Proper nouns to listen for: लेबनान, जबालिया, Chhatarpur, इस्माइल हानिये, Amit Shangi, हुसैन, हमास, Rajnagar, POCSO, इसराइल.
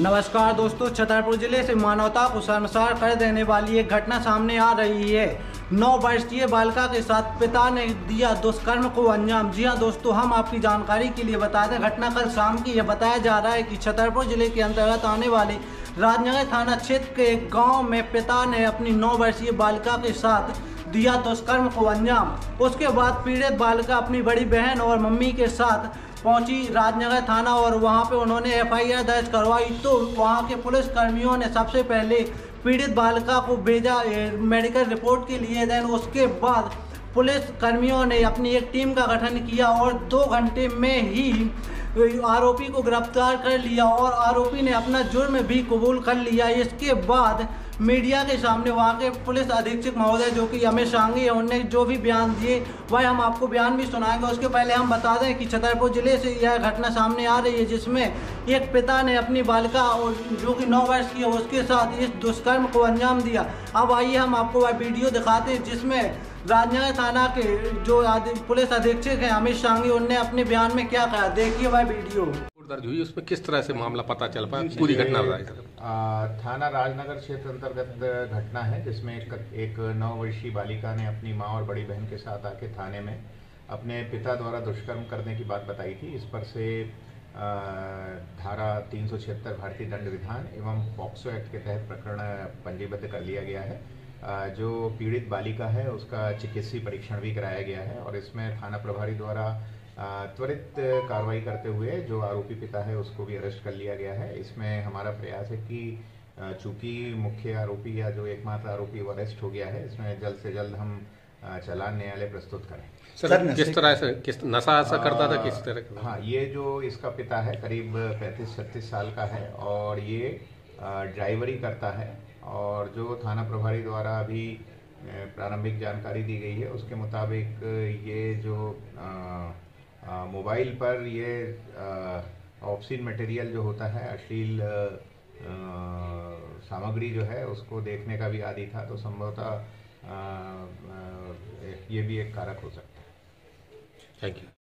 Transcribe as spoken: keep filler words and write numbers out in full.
नमस्कार दोस्तों, छतरपुर जिले से मानवता को शर्मसार कर देने वाली एक घटना सामने आ रही है। नौ वर्षीय बालिका के साथ पिता ने दिया दुष्कर्म को अंजाम। जी हां दोस्तों, हम आपकी जानकारी के लिए बता दें, घटना कल शाम की यह बताया जा रहा है कि छतरपुर जिले के अंतर्गत आने वाले राजनगर थाना क्षेत्र के एक गाँव में पिता ने अपनी नौ वर्षीय बालिका के साथ दिया दुष्कर्म को अंजाम। उसके बाद पीड़ित बालिका अपनी बड़ी बहन और मम्मी के साथ पहुंची राजनगर थाना और वहां पे उन्होंने एफ आई आर दर्ज करवाई। तो वहां के पुलिस कर्मियों ने सबसे पहले पीड़ित बालिका को भेजा मेडिकल रिपोर्ट के लिए। देन उसके बाद पुलिस कर्मियों ने अपनी एक टीम का गठन किया और दो घंटे में ही आरोपी को गिरफ्तार कर लिया और आरोपी ने अपना जुर्म भी कबूल कर लिया। इसके बाद मीडिया के सामने वहाँ के पुलिस अधीक्षक महोदय जो कि अमित शांगी है, उन्होंने जो भी बयान दिए वह हम आपको बयान भी सुनाएंगे। उसके पहले हम बता दें कि छतरपुर जिले से यह घटना सामने आ रही है जिसमें एक पिता ने अपनी बालिका और जो कि नौ वर्ष की है उसके साथ इस दुष्कर्म को अंजाम दिया। अब आइए हम आपको वह वीडियो दिखाते हैं जिसमें राजनगर थाना के जो पुलिस अधीक्षक हैं अमित शांगी, उन्होंने अपने बयान में क्या कहा, देखिए वह वीडियो। दर्ज हुई उसमें किस तरह से मामला पता चल पाया, पूरी घटना बताइए। थाना राजनगर क्षेत्र अंतर्गत घटना है जिसमें एक, एक नौ वर्षीय बालिका ने अपनी माँ और बड़ी बहन के साथ आके थाने में अपने पिता द्वारा दुष्कर्म करने की बात बताई थी। इस पर से आ, धारा तीन सौ छिहत्तर भारतीय दंड विधान एवं पॉक्सो एक्ट के तहत प्रकरण पंजीबद्ध कर लिया गया है। जो पीड़ित बालिका है उसका चिकित्सीय परीक्षण भी कराया गया है और इसमें थाना प्रभारी द्वारा त्वरित कार्रवाई करते हुए जो आरोपी पिता है उसको भी अरेस्ट कर लिया गया है। इसमें हमारा प्रयास है कि चूंकि मुख्य आरोपी या जो एकमात्र आरोपी वो अरेस्ट हो गया है, इसमें जल्द से जल्द हम चालान न्यायालय प्रस्तुत करें। सर, किस तरह से किस नशा ऐसा करता था, किस तरह का? हाँ, ये जो इसका पिता है करीब पैंतीस छत्तीस साल का है और ये ड्राइवरी करता है और जो थाना प्रभारी द्वारा अभी प्रारंभिक जानकारी दी गई है उसके मुताबिक ये जो मोबाइल पर ये ऑब्सीन मटेरियल जो होता है, अश्लील सामग्री जो है उसको देखने का भी आदी था, तो संभवतः ये भी एक कारक हो सकता है। Thank you.